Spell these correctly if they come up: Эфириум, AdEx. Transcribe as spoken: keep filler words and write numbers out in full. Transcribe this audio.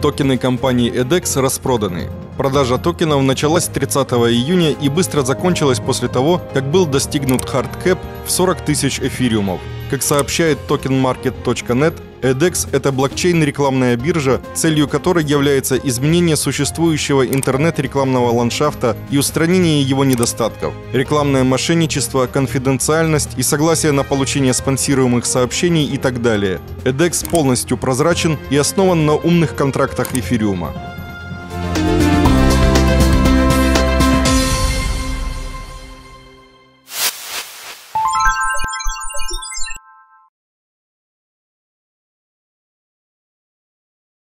Токены компании AdEx распроданы. Продажа токенов началась тридцатого июня и быстро закончилась после того, как был достигнут хардкэп в сорок тысяч эфириумов. Как сообщает токен маркет точка нет, AdEx — это блокчейн-рекламная биржа, целью которой является изменение существующего интернет-рекламного ландшафта и устранение его недостатков. Рекламное мошенничество, конфиденциальность и согласие на получение спонсируемых сообщений и так далее. AdEx полностью прозрачен и основан на умных контрактах эфириума.